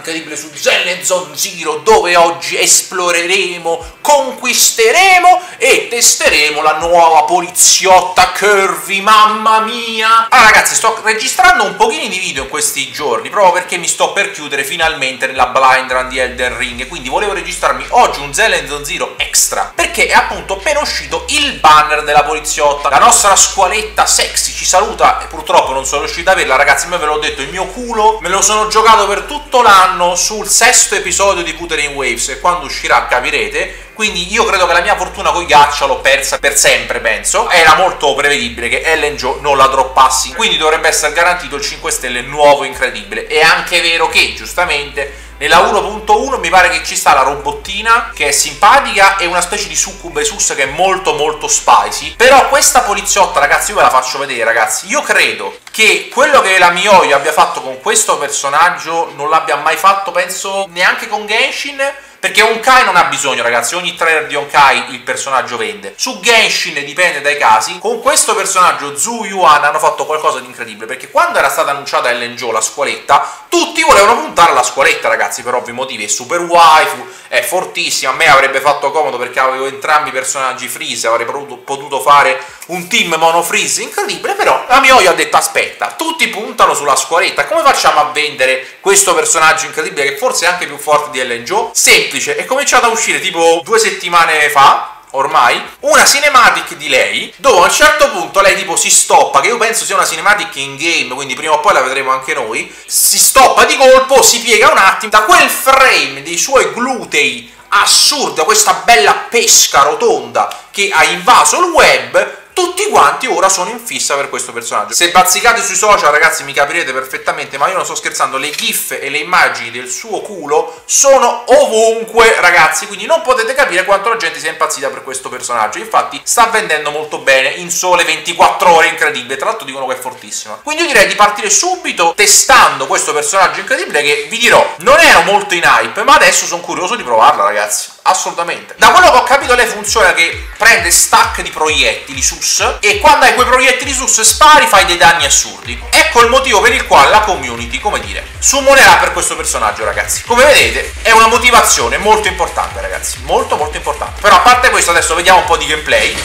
Incredibile su Zenless Zone Zero, dove oggi esploreremo, conquisteremo e testeremo la nuova poliziotta Curvy, mamma mia! Ah ragazzi, sto registrando un pochino di video in questi giorni, proprio perché mi sto per chiudere finalmente nella blind run di Elden Ring, quindi volevo registrarmi oggi un Zenless Zone Zero extra, perché è appunto appena uscito il banner della poliziotta, la nostra squaletta sexy ci saluta, e purtroppo non sono riuscito ad averla ragazzi, ma ve l'ho detto, il mio culo me lo sono giocato per tutto l'anno sul sesto episodio di Wuthering Waves, e quando uscirà capirete. Quindi io credo che la mia fortuna coi gaccia l'ho persa per sempre, penso. Era molto prevedibile che Ellen Joe non la droppassi, quindi dovrebbe essere garantito il 5 stelle nuovo incredibile. È anche vero che, giustamente, nella 1.1 mi pare che ci sta la robottina, che è simpatica, e una specie di succube sus che è molto molto spicy. Però questa poliziotta, ragazzi, io ve la faccio vedere, ragazzi. Io credo che quello che la Miyoyo abbia fatto con questo personaggio non l'abbia mai fatto, penso, neanche con Genshin, perché Honkai non ha bisogno, ragazzi, ogni trailer di Honkai il personaggio vende. Su Genshin dipende dai casi. Con questo personaggio Zhu Yuan hanno fatto qualcosa di incredibile, perché quando era stata annunciata Ellen Joe, la squaletta, tutti volevano puntare alla squaletta, ragazzi, per ovvi motivi. È super waifu, è fortissima, a me avrebbe fatto comodo perché avevo entrambi i personaggi freeze, avrei potuto fare un team mono freeze incredibile, però la Miyoyo ha detto aspetta, tutti puntano sulla squaletta, come facciamo a vendere questo personaggio incredibile che forse è anche più forte di Ellen Joe? Se è cominciata a uscire tipo 2 settimane fa ormai una cinematic di lei, dove a un certo punto lei tipo si stoppa, che io penso sia una cinematic in game, quindi prima o poi la vedremo anche noi, si stoppa di colpo, si piega un attimo, da quel frame dei suoi glutei assurda, questa bella pesca rotonda che ha invaso il web, tutti quanti ora sono in fissa per questo personaggio. Se bazzicate sui social, ragazzi, mi capirete perfettamente, ma io non sto scherzando, le gif e le immagini del suo culo sono ovunque, ragazzi, quindi non potete capire quanto la gente sia impazzita per questo personaggio. Infatti sta vendendo molto bene, in sole 24 ore, incredibile, tra l'altro dicono che è fortissima. Quindi io direi di partire subito testando questo personaggio incredibile, che vi dirò, non ero molto in hype, ma adesso sono curioso di provarla, ragazzi, assolutamente. Da quello che ho capito lei funziona che prende stack di proiettili su, e quando hai quei proiettili sus spari, fai dei danni assurdi. Ecco il motivo per il quale la community, come dire, summonerà per questo personaggio, ragazzi. Come vedete è una motivazione molto importante, ragazzi, molto molto importante. Però a parte questo, adesso vediamo un po' di gameplay.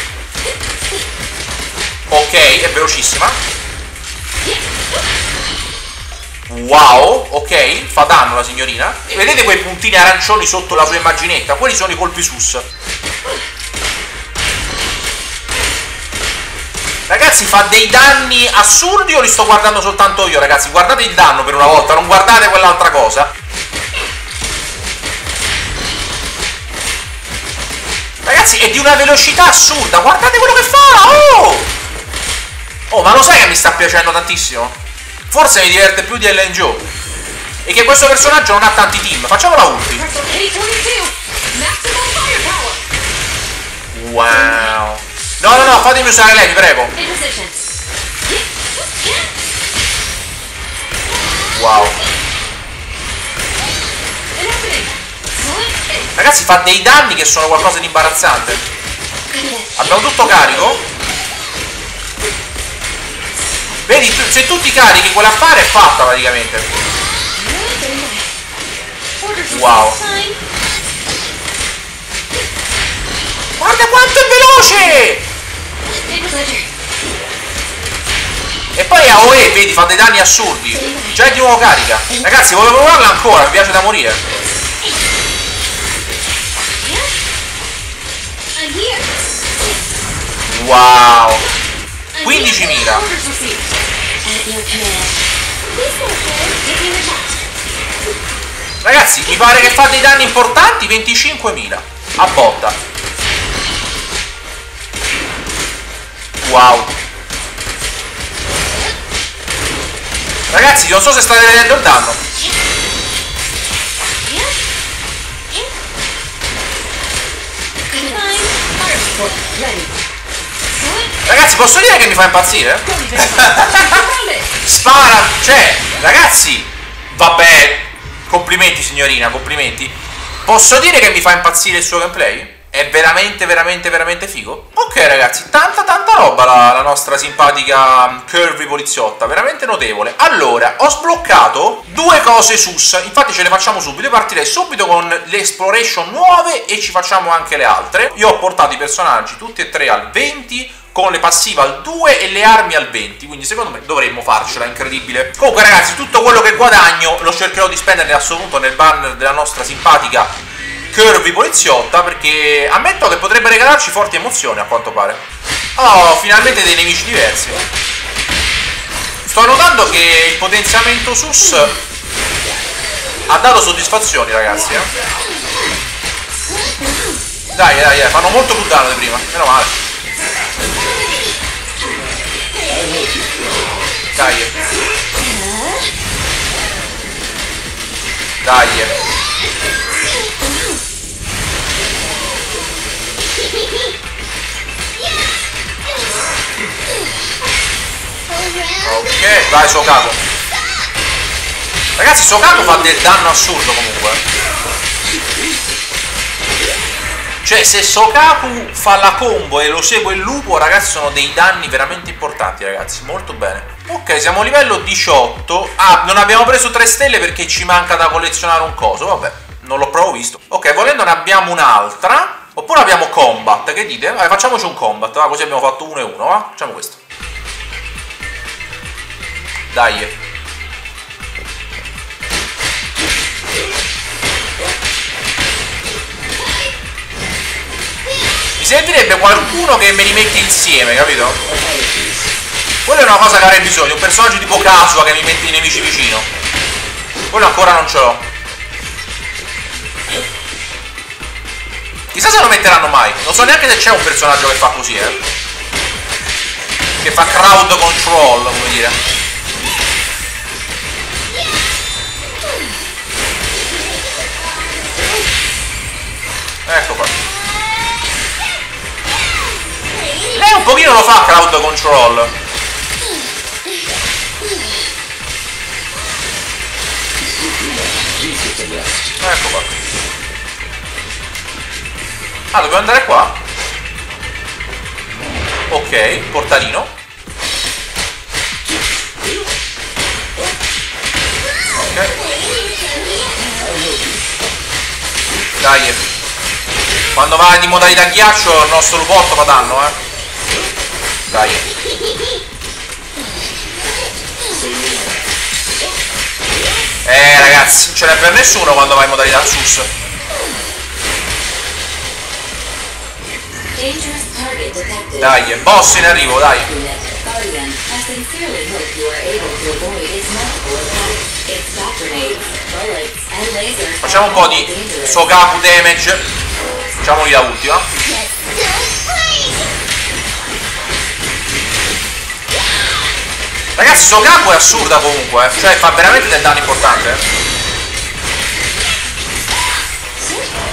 Ok, è velocissima. Wow, ok, fa danno la signorina. E vedete quei puntini arancioni sotto la sua immaginetta? Quelli sono i colpi sus. Ragazzi, fa dei danni assurdi, o li sto guardando soltanto io, ragazzi? Guardate il danno per una volta, non guardate quell'altra cosa. Ragazzi, è di una velocità assurda, guardate quello che fa! Oh! Oh, ma lo sai che mi sta piacendo tantissimo? Forse mi diverte più di Ellen Joe. E che questo personaggio non ha tanti team. Facciamo la ulti. Wow. No, no, no, fatemi usare lei, vi prego. Wow. Ragazzi, fa dei danni che sono qualcosa di imbarazzante. Abbiamo tutto carico. Vedi, se tu ti carichi, quell'affare è fatta praticamente. Wow. Guarda quanto è veloce! E poi a OE, vedi, fa dei danni assurdi. Già è di nuovo carica. Ragazzi, volevo provarla ancora, mi piace da morire. Wow, 15.000. Ragazzi, mi pare che fa dei danni importanti. 25.000 a botta. Wow. Ragazzi, non so se state vedendo il danno. Ragazzi, posso dire che mi fa impazzire? Spara, cioè, ragazzi, vabbè, complimenti signorina, complimenti. Posso dire che mi fa impazzire il suo gameplay? È veramente figo. Ok ragazzi, tanta roba la nostra simpatica curvy poliziotta, veramente notevole. Allora, ho sbloccato due cose sus, infatti ce le facciamo subito. Io partirei subito con le exploration nuove e ci facciamo anche le altre. Io ho portato i personaggi tutti e tre al 20, con le passive al 2 e le armi al 20, quindi secondo me dovremmo farcela, incredibile. Comunque ragazzi, tutto quello che guadagno lo cercherò di spendere in assoluto nel banner della nostra simpatica curvy poliziotta, perché ammetto che potrebbe regalarci forti emozioni a quanto pare. Oh, finalmente dei nemici diversi. Sto notando che il potenziamento sus ha dato soddisfazioni, ragazzi. Dai, fanno molto più danno di prima, meno male. Dai. Ok, vai Sokaku. Ragazzi, Sokaku fa del danno assurdo comunque. Cioè, se Sokaku fa la combo e lo segue il lupo, ragazzi, sono dei danni veramente importanti, ragazzi. Molto bene. Ok, siamo a livello 18. Ah, non abbiamo preso 3 stelle perché ci manca da collezionare un coso. Vabbè, non l'ho proprio visto. Ok, volendo ne abbiamo un'altra. Oppure abbiamo combat, che dite? Vabbè, facciamoci un combat, va? Così abbiamo fatto 1 e 1, va? Facciamo questo. Dai. Mi servirebbe qualcuno che me li mette insieme, capito? Quella è una cosa che avrei bisogno, un personaggio tipo Casua che mi mette i nemici vicino. Quello ancora non ce l'ho. Chissà se lo metteranno mai. Non so neanche se c'è un personaggio che fa così, che fa crowd control, come dire. Ecco qua. Lei un pochino lo fa crowd control. Ecco qua. Ah, dobbiamo andare qua. Ok, portalino. Ok. Dai. Quando va in modalità ghiaccio il nostro lupotto fa danno, eh. Dai. Ragazzi, non ce n'è per nessuno quando va in modalità sus. Dai, boss in arrivo, dai. Facciamo un po' di Sokaku damage. Facciamogli la ultima. Ragazzi, Sokaku è assurda comunque, cioè fa veramente del danno importante.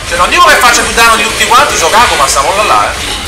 Cioè, non dico che faccia più danno di tutti quanti Sokaku, ma stiamo là,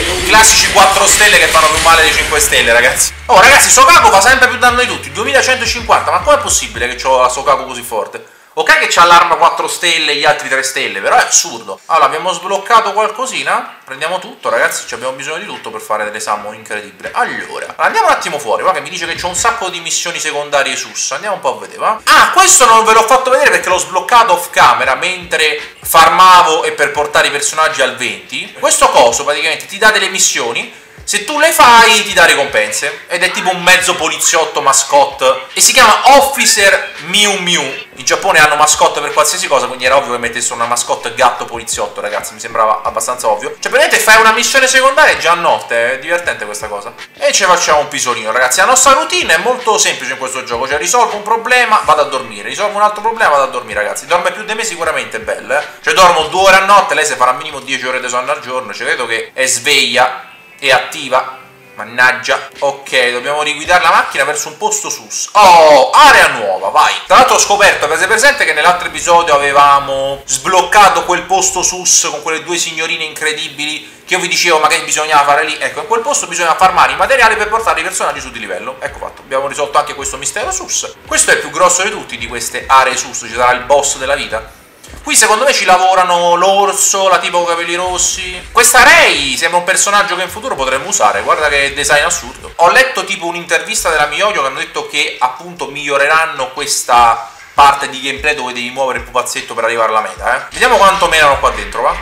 I classici 4 stelle che fanno più male dei 5 stelle, ragazzi. Oh, ragazzi, Sokaku fa sempre più danno di tutti, 2150, ma com'è possibile che c'ho la Sokaku così forte? Ok che c'ha l'arma 4 stelle e gli altri 3 stelle, però è assurdo. Allora, abbiamo sbloccato qualcosina. Prendiamo tutto, ragazzi, abbiamo bisogno di tutto per fare delle summon incredibili. Allora, andiamo un attimo fuori, va, che mi dice che c'è un sacco di missioni secondarie sus. Andiamo un po' a vedere, va. Ah, questo non ve l'ho fatto vedere perché l'ho sbloccato off camera mentre farmavo e per portare i personaggi al 20. Questo coso praticamente ti dà delle missioni. Se tu le fai ti dà ricompense. Ed è tipo un mezzo poliziotto mascotte. E si chiama Officer Miu Miu. In Giappone hanno mascotte per qualsiasi cosa, quindi era ovvio che mettessero una mascotte gatto poliziotto, ragazzi. Mi sembrava abbastanza ovvio. Cioè, praticamente fai una missione secondaria già a notte. È divertente questa cosa. E ci facciamo un pisolino, ragazzi. La nostra routine è molto semplice in questo gioco. Cioè, risolvo un problema, vado a dormire. Risolvo un altro problema, vado a dormire, ragazzi. Dorme più di me sicuramente, è bello, eh. Cioè, dormo 2 ore a notte. Lei si farà minimo 10 ore di sonno al giorno. Cioè, credo che è sveglia. E attiva. Mannaggia. Ok, dobbiamo riguidare la macchina verso un posto sus. Oh, area nuova, vai. Tra l'altro ho scoperto, avete presente che nell'altro episodio avevamo sbloccato quel posto sus con quelle 2 signorine incredibili che io vi dicevo ma che bisognava fare lì? Ecco, in quel posto bisogna farmare i materiali per portare i personaggi su di livello. Ecco fatto, abbiamo risolto anche questo mistero sus. Questo è il più grosso di tutti di queste aree sus, ci sarà il boss della vita. Qui secondo me ci lavorano l'orso, la tipo con capelli rossi. Questa Rei sembra un personaggio che in futuro potremmo usare, guarda che design assurdo. Ho letto tipo un'intervista della Miyoyo che hanno detto che appunto miglioreranno questa parte di gameplay dove devi muovere il pupazzetto per arrivare alla meta, eh. Vediamo quanto menano qua dentro, va.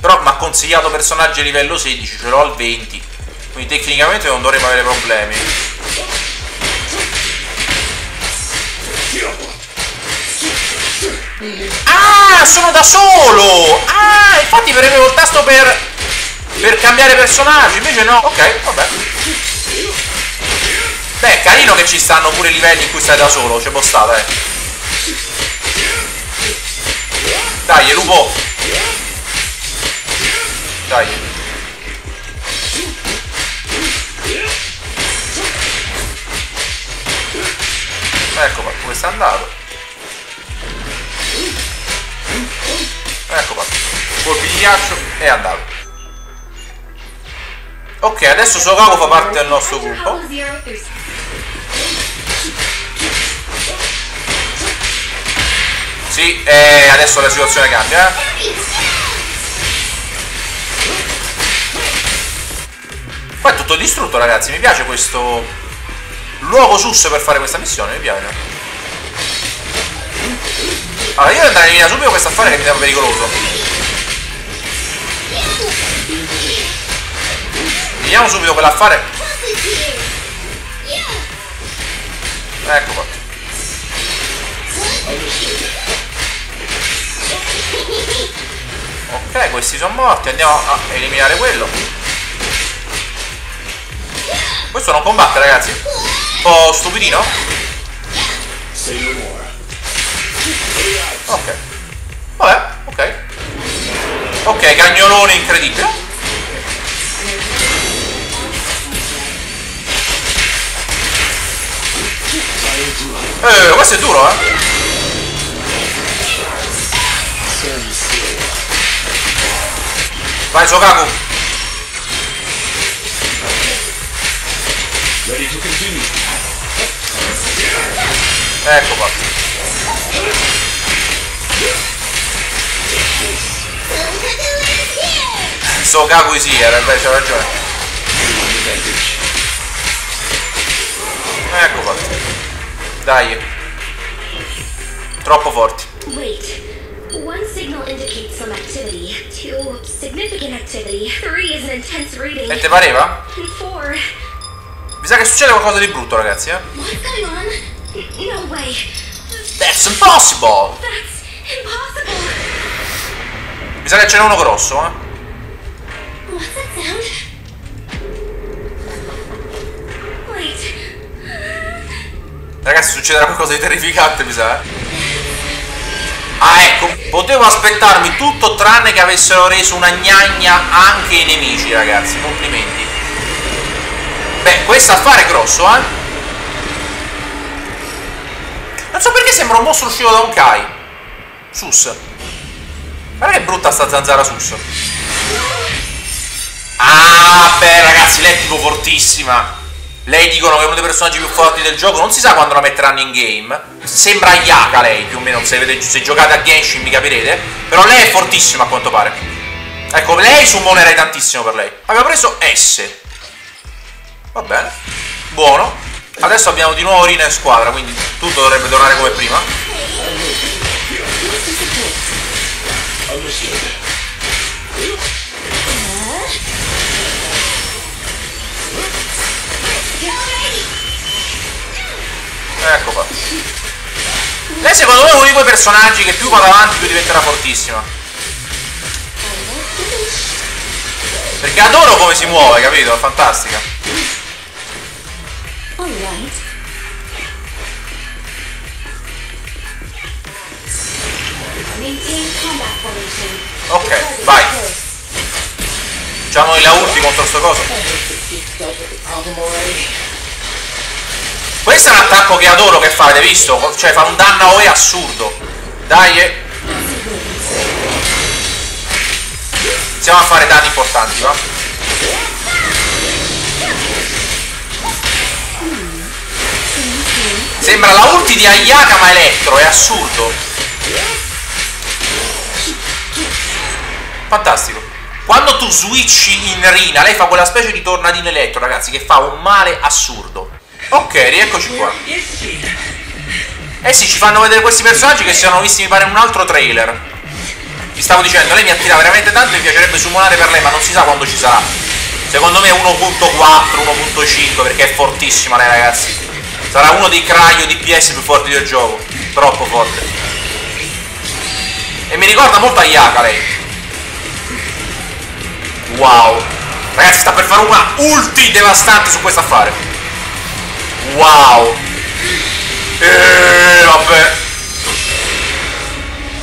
Però mi ha consigliato personaggi a livello 16, ce l'ho al 20, quindi tecnicamente non dovremmo avere problemi. Ah, sono da solo! Ah, infatti preme col tasto per cambiare personaggi, invece no. Ok, vabbè. Beh, è carino che ci stanno pure i livelli in cui stai da solo, c'è postata, eh. Dai, lupo. Dai. Ecco qua, dove sta andato? Ecco qua, colpi di ghiaccio e andato. Ok, adesso Sokaku fa parte del nostro gruppo. Sì, e adesso la situazione cambia, eh. Qua è tutto distrutto, ragazzi, mi piace questo luogo sus per fare questa missione, mi piace. Allora io devo andare a eliminare subito questo affare che mi sembra pericoloso. Vediamo subito quell'affare. Ecco qua. Ok, questi sono morti, andiamo a eliminare quello. Questo non combatte, ragazzi. Un po' stupidino. Ok, vabbè, ok. Ok, cagnolone incredibile. Questo è duro, eh. Vai, Sokaku. Ecco qua. Sokaku sì, beh, c'ha ragione. Ecco qua. Dai. Troppo forti. Wait. One signal indicates some activity. Two, significant activity. Three is an intense reading. E te pareva? Four. Mi sa che succede qualcosa di brutto, ragazzi, eh? What's going on? No way. That's impossible! That's impossible! Mi sa che ce n'è uno grosso, eh? What's that sound? Wait. Ragazzi, succederà qualcosa di terrificante, mi sa, eh? Ah, ecco, potevo aspettarmi tutto tranne che avessero reso una gnagna anche i nemici, ragazzi, complimenti. Beh, questo affare è grosso, eh? Non so perché sembra un mostro uscito da Honkai. Sus. Guarda che brutta sta zanzara sus. Ah, beh, ragazzi, lei è tipo fortissima. Lei dicono che è uno dei personaggi più forti del gioco. Non si sa quando la metteranno in game. Sembra Ayaka lei, più o meno. Se giocate a Genshin mi capirete. Però lei è fortissima a quanto pare. Ecco, lei summonerei tantissimo per lei. Abbiamo preso S. Va bene. Buono. Adesso abbiamo di nuovo Rina in squadra, quindi tutto dovrebbe tornare come prima. Ecco qua. Lei secondo me è uno di quei personaggi che più va avanti più diventerà fortissima. Perché adoro come si muove, capito? È fantastica. Ok, vai. Facciamo la ulti contro sto coso. Questo è un attacco che adoro che fa, avete visto? Cioè fa un danno a OE assurdo. Dai, eh. Iniziamo a fare danni importanti, va? Sembra la ulti di Ayaka ma elettro, è assurdo. Fantastico. Quando tu switchi in Rina, lei fa quella specie di tornadino elettro, ragazzi, che fa un male assurdo. Ok, rieccoci qua. Eh sì, ci fanno vedere questi personaggi che si sono visti, mi pare, in un altro trailer. Vi stavo dicendo, lei mi attira veramente tanto e mi piacerebbe summonare per lei, ma non si sa quando ci sarà. Secondo me 1.4, 1.5, perché è fortissima lei, ragazzi. Sarà uno dei craio DPS più forti del gioco. Troppo forte. E mi ricorda molto Ayaka lei. Wow. Ragazzi, sta per fare una ulti devastante su questo affare. Wow. Vabbè.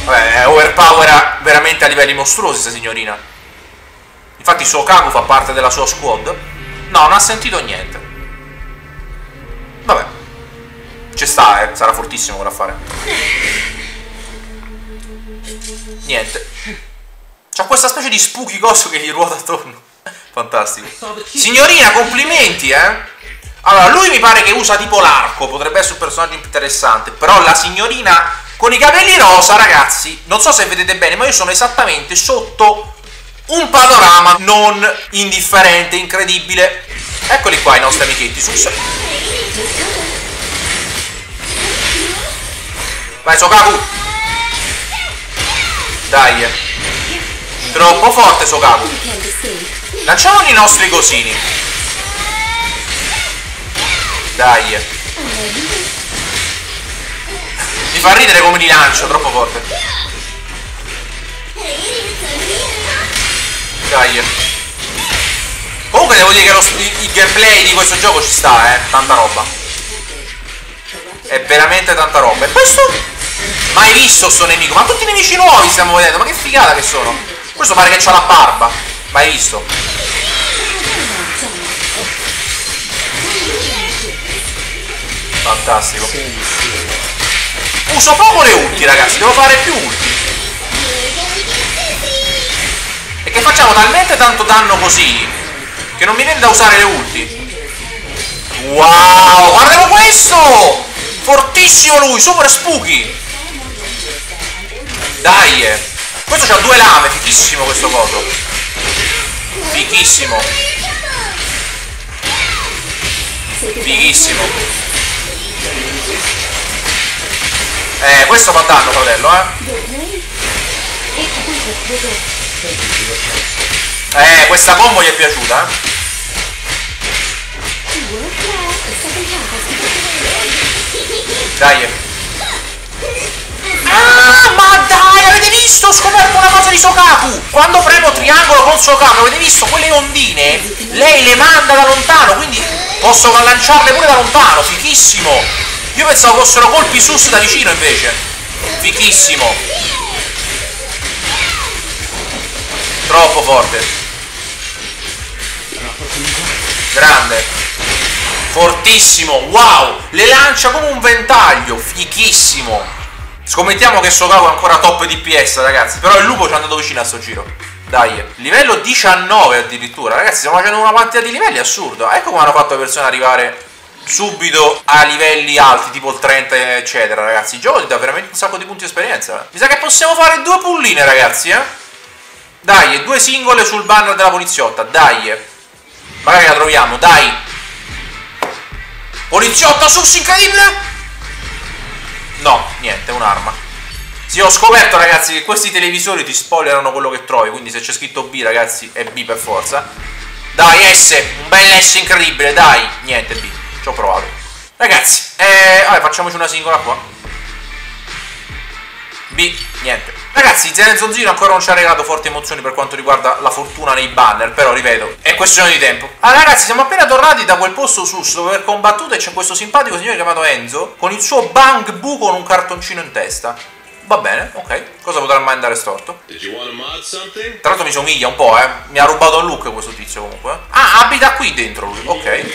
Vabbè, overpower veramente a livelli mostruosi sta signorina. Infatti Sokaku fa parte della sua squad. No, non ha sentito niente. Vabbè. Ci sta, sarà fortissimo quell'affare. Niente. C'ha questa specie di spooky coso che gli ruota attorno. Fantastico. Signorina, complimenti, eh. Allora, lui mi pare che usa tipo l'arco, potrebbe essere un personaggio interessante. Però la signorina con i capelli rosa, ragazzi, non so se vedete bene, ma io sono esattamente sotto un panorama non indifferente, incredibile. Eccoli qua i nostri amichetti. Vai Sokaku. Dai. Troppo forte Sokaku. Lanciamo i nostri cosini. Dai. Mi fa ridere come li lancio, troppo forte. Dai. Comunque devo dire che il gameplay di questo gioco ci sta, tanta roba. È veramente tanta roba. E questo? Mai visto sto nemico. Ma tutti i nemici nuovi stiamo vedendo. Ma che figata che sono. Questo pare che c'ha la barba. Mai visto. Fantastico. Uso poco le ulti, ragazzi. Devo fare più ulti. E che facciamo talmente tanto danno così che non mi viene da usare le ulti. Wow, guardate questo. Fortissimo lui, super spooky. Dai. Questo c'ha due lame, fichissimo questo coso. Fichissimo. Fichissimo. Questo fa danno, fratello, questa combo gli è piaciuta, Dai. Ah, ma dai, avete visto? Ho scoperto una cosa di Sokaku. Quando premo triangolo con Sokaku, avete visto? Quelle ondine, lei le manda da lontano, quindi posso lanciarle pure da lontano, fichissimo. Io pensavo fossero colpi sus da vicino invece. Fichissimo. Troppo forte. Grande. Fortissimo. Wow. Le lancia come un ventaglio. Fichissimo. Scommettiamo che Sokaku è ancora top DPS, ragazzi. Però il lupo ci è andato vicino a sto giro. Dai. Livello 19 addirittura. Ragazzi, stiamo facendo una quantità di livelli assurda. Ecco come hanno fatto le persone arrivare subito a livelli alti, tipo il 30 eccetera, ragazzi. Il gioco ti dà veramente un sacco di punti di esperienza. Mi sa che possiamo fare due pulline, ragazzi, Dai, due singole sul banner della poliziotta, dai. Magari la troviamo, dai. Poliziotta sus incredibile. No, niente, è un'arma. Sì, ho scoperto, ragazzi, che questi televisori ti spoilerano quello che trovi. Quindi se c'è scritto B, ragazzi, è B per forza. Dai, S, un bel S incredibile, dai. Niente, B. Ci ho provato. Ragazzi, vabbè, facciamoci una singola qua. B, niente. Ragazzi, Zenless Zone Zero ancora non ci ha regalato forti emozioni per quanto riguarda la fortuna nei banner, però ripeto, è questione di tempo. Allora ragazzi, siamo appena tornati da quel posto sus dove aver combattuto e c'è questo simpatico signore chiamato Enzo con il suo bang bu con un cartoncino in testa. Va bene, ok. Cosa potrà mai andare storto? Tra l'altro mi somiglia un po', Mi ha rubato il look questo tizio comunque. Ah, abita qui dentro lui, ok.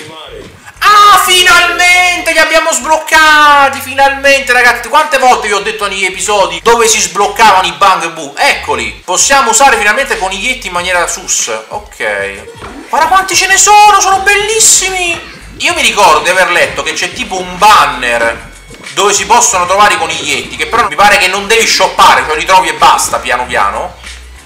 Ah, finalmente li abbiamo sbloccati. Finalmente, ragazzi. Quante volte vi ho detto negli episodi dove si sbloccavano i bang bu? Eccoli. Possiamo usare finalmente coniglietti in maniera sus. Ok. Guarda quanti ce ne sono. Sono bellissimi. Io mi ricordo di aver letto che c'è tipo un banner dove si possono trovare i coniglietti, che però mi pare che non devi shoppare, cioè li trovi e basta piano piano.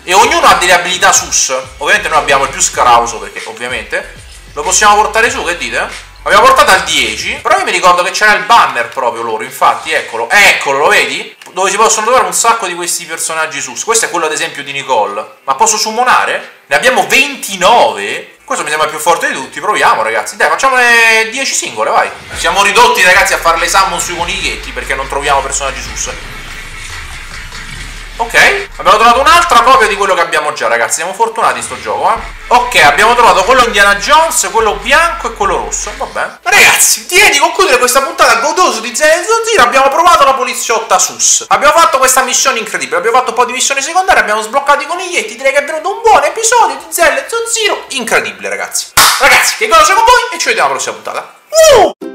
e ognuno ha delle abilità sus. Ovviamente noi abbiamo il più scrauso, perché ovviamente lo possiamo portare su, che dite? L'abbiamo portata al 10, però io mi ricordo che c'era il banner proprio loro, infatti, eccolo, eccolo, lo vedi? Dove si possono trovare un sacco di questi personaggi sus. Questo è quello ad esempio di Nicole. Ma posso summonare? Ne abbiamo 29? Questo mi sembra il più forte di tutti, proviamo ragazzi. Dai, facciamone 10 singole, vai. Siamo ridotti ragazzi a fare le summon sui coniglietti perché non troviamo personaggi sus. Ok, abbiamo trovato un'altra copia di quello che abbiamo già, ragazzi. Siamo fortunati in sto gioco, eh. Ok, abbiamo trovato quello Indiana Jones, quello bianco e quello rosso. Vabbè. Ragazzi, direi di concludere questa puntata godosa di Zenless Zone Zero. Abbiamo provato la poliziotta sus. Abbiamo fatto questa missione incredibile. Abbiamo fatto un po' di missioni secondarie. Abbiamo sbloccato i coniglietti. Direi che è venuto un buon episodio di Zenless Zone Zero. Incredibile, ragazzi. Ragazzi, che cosa c'è con voi? E ci vediamo alla prossima puntata.